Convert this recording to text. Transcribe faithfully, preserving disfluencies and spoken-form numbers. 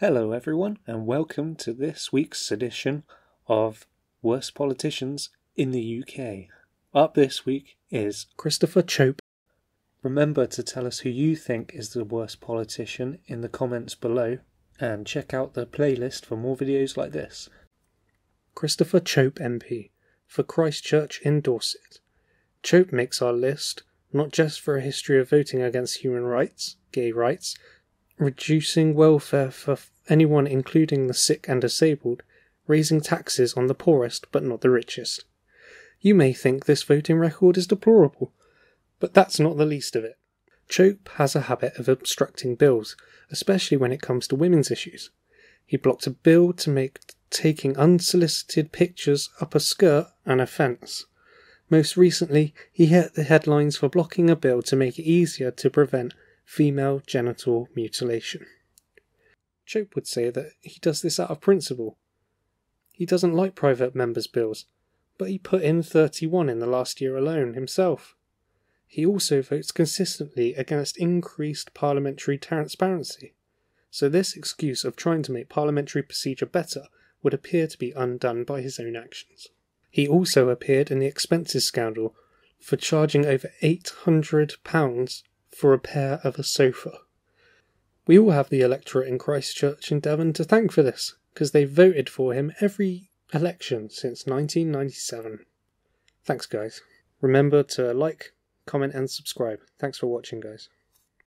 Hello everyone, and welcome to this week's edition of Worst Politicians in the U K. Up this week is Christopher Chope. Remember to tell us who you think is the worst politician in the comments below, and check out the playlist for more videos like this. Christopher Chope M P, for Christchurch in Dorset. Chope makes our list not just for a history of voting against human rights, gay rights, reducing welfare for anyone including the sick and disabled, raising taxes on the poorest but not the richest. You may think this voting record is deplorable, but that's not the least of it. Chope has a habit of obstructing bills, especially when it comes to women's issues. He blocked a bill to make taking unsolicited pictures up a skirt an offence. Most recently, he hit the headlines for blocking a bill to make it easier to prevent female genital mutilation. Chope would say that he does this out of principle. He doesn't like private members' bills, but he put in thirty-one in the last year alone himself. He also votes consistently against increased parliamentary transparency, so this excuse of trying to make parliamentary procedure better would appear to be undone by his own actions. He also appeared in the expenses scandal for charging over eight hundred pounds for a pair of a sofa. We all have the electorate in Christchurch and Devon to thank for this, because they voted for him every election since nineteen ninety-seven. Thanks guys. Remember to like, comment and subscribe. Thanks for watching guys.